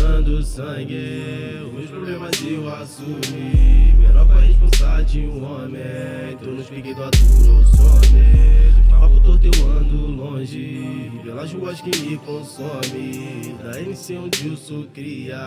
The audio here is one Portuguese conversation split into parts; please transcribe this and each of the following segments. dando sangue, os problemas eu assumi. Menor com a responsa de um homem, tô nos piques do aturo ou some. De papo torto eu ando longe, pelas ruas que me consome. Da MC onde eu sou cria,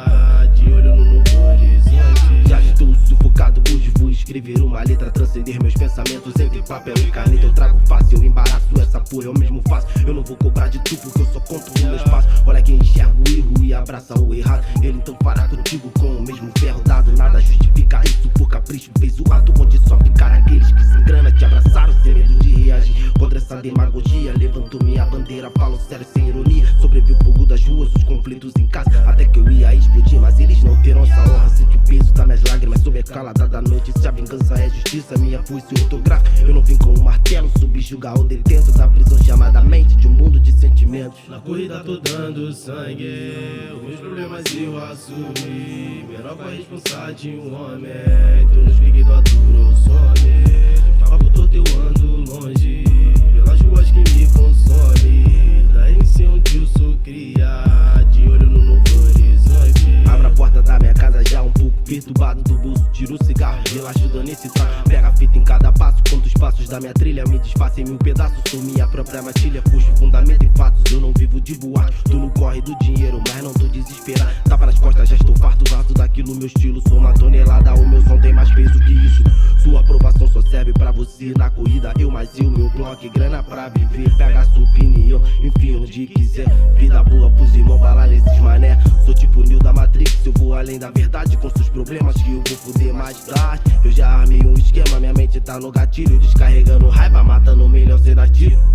de olho no novo horizonte. Já estou sufocado, hoje vou escrever uma letra, transcender meus pensamentos entre papel e caneta. Eu trago fácil, eu embaraço essa porra, eu mesmo faço. Eu não vou cobrar de tu porque eu só conto o meu espaço. Olha quem enxerga o erro e abraça o errado. Ele então fará contigo com o mesmo ferro dado. Nada justifica isso por capricho, fez o ato onde só ficaram aqueles que se engrana. Te abraçaram sem medo de reagir contra essa demagogia. Levantou minha bandeira, falo sério sem ironia. Sobreviu o fogo das ruas, os conflitos em casa. Até que eu ia explodir, mas eles não terão essa honra. Sente o peso das minhas lágrimas sobre a calada da noite. Se a vingança é justiça, minha força ortográfica. Eu não vim com um martelo, subjugar o detento da prisão chamada mente, de um mundo de sentimentos. Na corrida tô dando sangue, os problemas eu assumi. Menor com a responsa de um homem, tô nos piques do aturo ou some. Papo torto eu ando longe, pelas ruas que me consome. Da MC onde eu sou cria, de olho no novo horizonte. Abra a porta da minha casa já um pouco perturbado, do bolso tiro o cigarro, relaxo dando esse trago. Pega a fita em cada passo, conto os passos da minha trilha. Me desfaço em mil pedaços, sou minha própria matilha. Puxo fundamento e fatos, eu não vivo de voar. Tô no corre do dinheiro, mas não tô desesperado. Tapa nas costas, já estou farto, vasto daquilo, meu estilo. Sou uma tonelada, o meu som tem mais peso que isso. Sua aprovação só serve pra você na corrida. Eu mais eu, meu bloco, grana pra viver. Pega a sua opinião, enfim, onde quiser. Vida boa pros irmãos, bala nesses mané. Sou tipo Neo da Matrix, eu vou além da verdade. Com seus problemas que eu vou foder mais tarde. Eu já armei um esquema, minha mente tá no gatilho. Descarregando raiva, matando um milhão sem dar tiro.